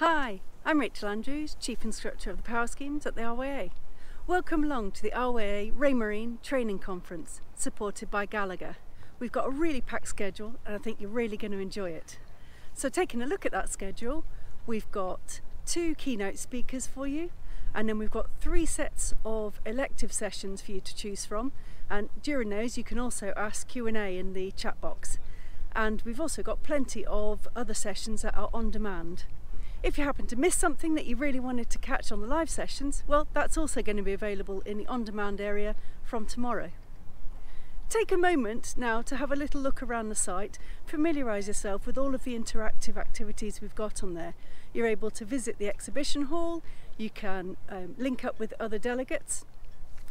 Hi, I'm Rachel Andrews, Chief Instructor of the Power Schemes at the RYA. Welcome along to the RYA Raymarine Training Conference, supported by Gallagher. We've got a really packed schedule and I think you're really going to enjoy it. So taking a look at that schedule, we've got two keynote speakers for you, and then we've got three sets of elective sessions for you to choose from, and during those you can also ask Q&A in the chat box. And we've also got plenty of other sessions that are on demand. If you happen to miss something that you really wanted to catch on the live sessions, well, that's also going to be available in the on-demand area from tomorrow. Take a moment now to have a little look around the site, familiarise yourself with all of the interactive activities we've got on there. You're able to visit the exhibition hall, you can link up with other delegates,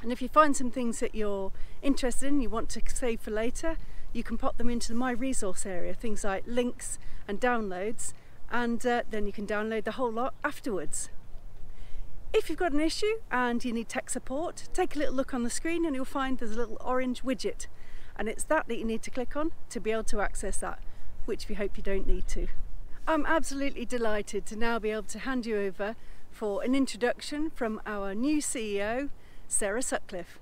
and if you find some things that you're interested in, you want to save for later, you can pop them into the My Resource area, things like links and downloads, and then you can download the whole lot afterwards. If you've got an issue and you need tech support, take a little look on the screen and you'll find there's a little orange widget, and it's that you need to click on to be able to access that, which we hope you don't need to. I'm absolutely delighted to now be able to hand you over for an introduction from our new CEO, Sarah Sutcliffe.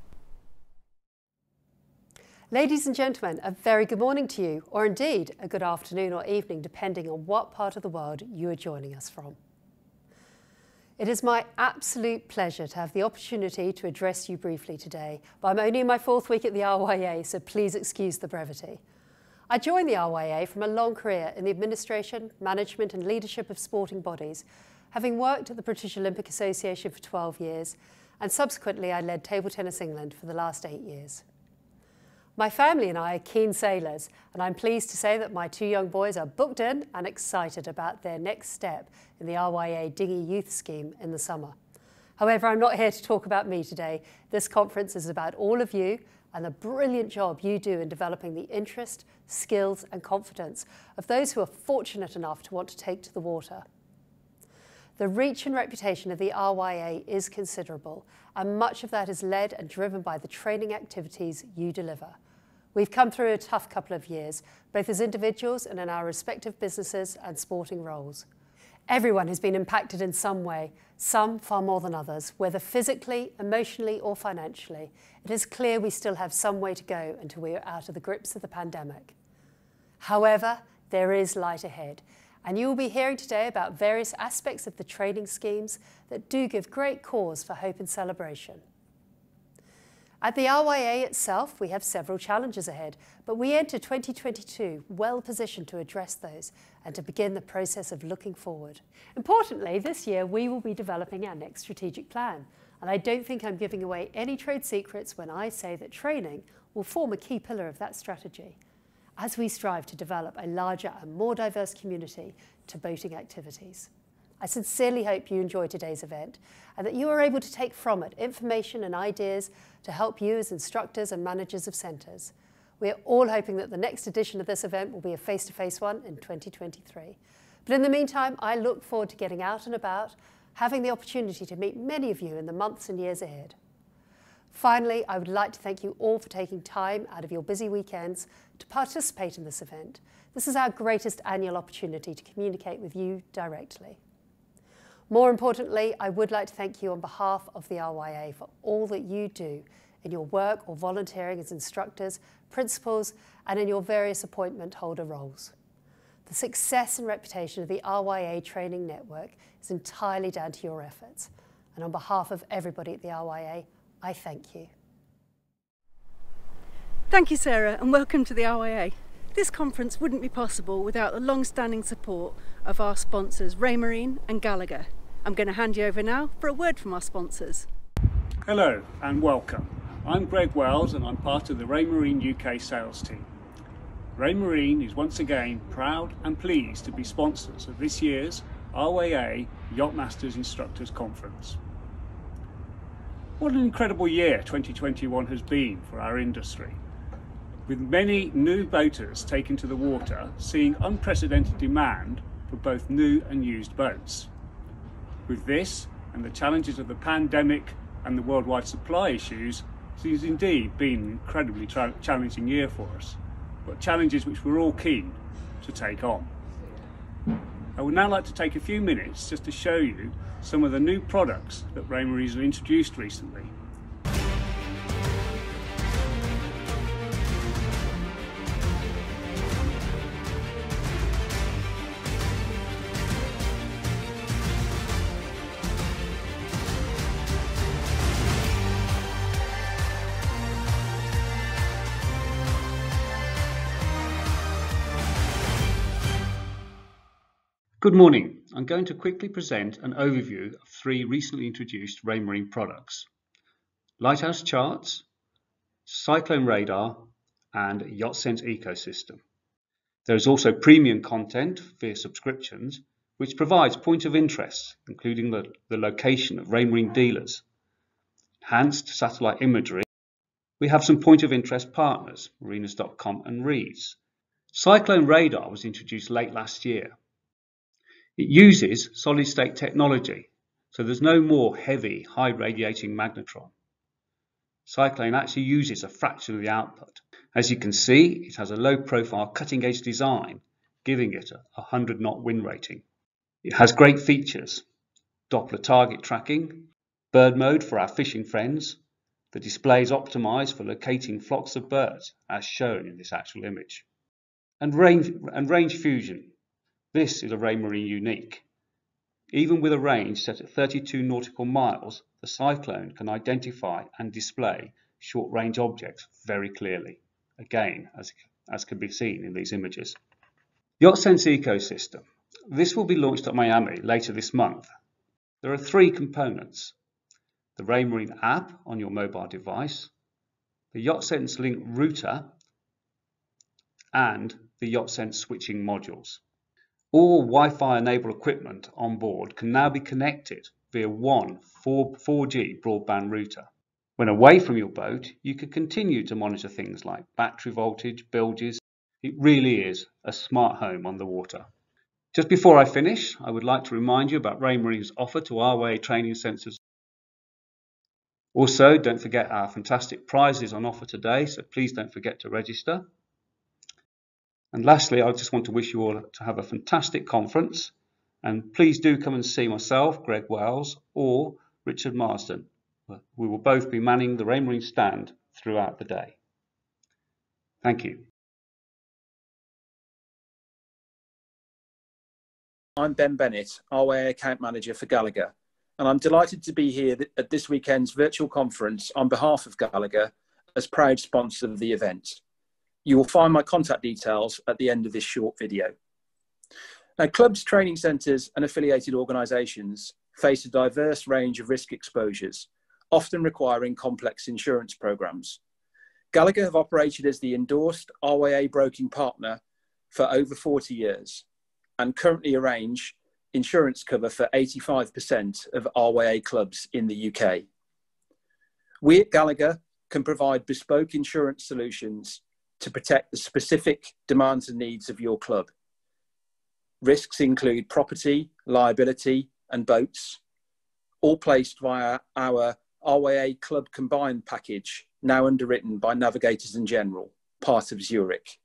Ladies and gentlemen, a very good morning to you, or indeed a good afternoon or evening, depending on what part of the world you are joining us from. It is my absolute pleasure to have the opportunity to address you briefly today, but I'm only in my fourth week at the RYA, so please excuse the brevity. I joined the RYA from a long career in the administration, management and leadership of sporting bodies, having worked at the British Olympic Association for 12 years, and subsequently I led Table Tennis England for the last 8 years. My family and I are keen sailors, and I'm pleased to say that my two young boys are booked in and excited about their next step in the RYA Dinghy Youth Scheme in the summer. However, I'm not here to talk about me today. This conference is about all of you and the brilliant job you do in developing the interest, skills and confidence of those who are fortunate enough to want to take to the water. The reach and reputation of the RYA is considerable, and much of that is led and driven by the training activities you deliver. We've come through a tough couple of years, both as individuals and in our respective businesses and sporting roles. Everyone has been impacted in some way, some far more than others, whether physically, emotionally or financially. It is clear we still have some way to go until we are out of the grips of the pandemic. However, there is light ahead. And you will be hearing today about various aspects of the training schemes that do give great cause for hope and celebration. At the RYA itself, we have several challenges ahead, but we enter 2022 well positioned to address those and to begin the process of looking forward. Importantly, this year we will be developing our next strategic plan, and I don't think I'm giving away any trade secrets when I say that training will form a key pillar of that strategy, as we strive to develop a larger and more diverse community to boating activities. I sincerely hope you enjoy today's event and that you are able to take from it information and ideas to help you as instructors and managers of centres. We are all hoping that the next edition of this event will be a face-to-face one in 2023. But in the meantime, I look forward to getting out and about, having the opportunity to meet many of you in the months and years ahead. Finally, I would like to thank you all for taking time out of your busy weekends to participate in this event. This is our greatest annual opportunity to communicate with you directly. More importantly, I would like to thank you on behalf of the RYA for all that you do in your work or volunteering as instructors, principals, and in your various appointment holder roles. The success and reputation of the RYA training network is entirely down to your efforts. And on behalf of everybody at the RYA, I thank you. Thank you, Sarah, and welcome to the RYA. This conference wouldn't be possible without the long-standing support of our sponsors Raymarine and Gallagher. I'm going to hand you over now for a word from our sponsors. Hello and welcome. I'm Greg Wells and I'm part of the Raymarine UK sales team. Raymarine is once again proud and pleased to be sponsors of this year's RYA Yachtmasters Instructors Conference. What an incredible year 2021 has been for our industry, with many new boaters taken to the water, seeing unprecedented demand for both new and used boats. With this and the challenges of the pandemic and the worldwide supply issues, it has indeed been an incredibly challenging year for us, but challenges which we're all keen to take on. I would now like to take a few minutes just to show you some of the new products that Raymarine's have introduced recently. Good morning. I'm going to quickly present an overview of three recently introduced Raymarine products: Lighthouse Charts, Cyclone Radar, and YachtSense Ecosystem. There is also premium content via subscriptions, which provides points of interest, including the location of Raymarine dealers, enhanced satellite imagery. We have some point of interest partners, marinas.com and Reeds. Cyclone Radar was introduced late last year. It uses solid-state technology, so there's no more heavy, high-radiating magnetron. Cyclone actually uses a fraction of the output. As you can see, it has a low-profile, cutting-edge design, giving it a 100-knot wind rating. It has great features: Doppler target tracking, bird mode for our fishing friends. The display is optimised for locating flocks of birds, as shown in this actual image. And range fusion. This is a Raymarine unique. Even with a range set at 32 nautical miles, the Cyclone can identify and display short-range objects very clearly, again, as can be seen in these images. YachtSense Ecosystem. This will be launched at Miami later this month. There are three components: the Raymarine app on your mobile device, the YachtSense Link router, and the YachtSense switching modules. All Wi-Fi enabled equipment on board can now be connected via one 4G broadband router. When away from your boat, you can continue to monitor things like battery voltage, bilges. It really is a smart home on the water. Just before I finish, I would like to remind you about Raymarine's offer to RYA training sensors. Also, don't forget our fantastic prizes on offer today, so please don't forget to register. And lastly, I just want to wish you all to have a fantastic conference, and please do come and see myself, Greg Wells, or Richard Marsden. We will both be manning the Raymarine stand throughout the day. Thank you. I'm Ben Bennett, RYA Account Manager for Gallagher, and I'm delighted to be here at this weekend's virtual conference on behalf of Gallagher as proud sponsor of the event. You will find my contact details at the end of this short video. Now, clubs, training centres and affiliated organisations face a diverse range of risk exposures, often requiring complex insurance programmes. Gallagher have operated as the endorsed RYA broking partner for over 40 years and currently arrange insurance cover for 85% of RYA clubs in the UK. We at Gallagher can provide bespoke insurance solutions to protect the specific demands and needs of your club. Risks include property, liability, and boats, all placed via our RYA Club Combined package, now underwritten by Navigators in General, part of Zurich,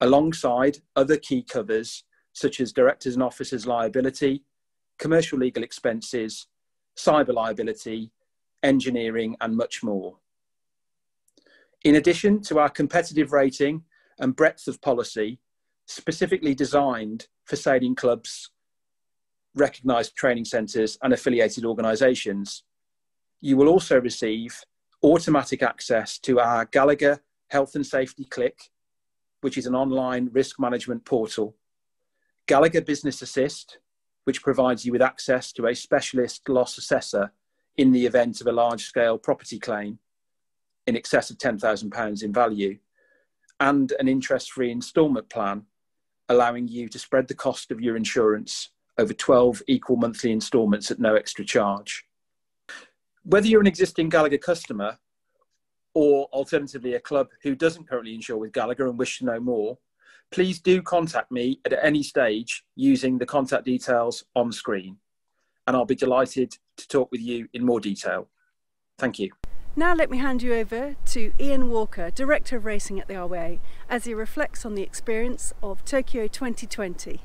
alongside other key covers such as directors and officers liability, commercial legal expenses, cyber liability, engineering, and much more. In addition to our competitive rating and breadth of policy, specifically designed for sailing clubs, recognised training centres and affiliated organisations, you will also receive automatic access to our Gallagher Health and Safety Click, which is an online risk management portal, Gallagher Business Assist, which provides you with access to a specialist loss assessor in the event of a large-scale property claim in excess of £10,000 in value, and an interest-free instalment plan, allowing you to spread the cost of your insurance over 12 equal monthly instalments at no extra charge. Whether you're an existing Gallagher customer or alternatively a club who doesn't currently insure with Gallagher and wish to know more, please do contact me at any stage using the contact details on screen, and I'll be delighted to talk with you in more detail. Thank you. Now let me hand you over to Ian Walker, Director of Racing at the RYA, as he reflects on the experience of Tokyo 2020.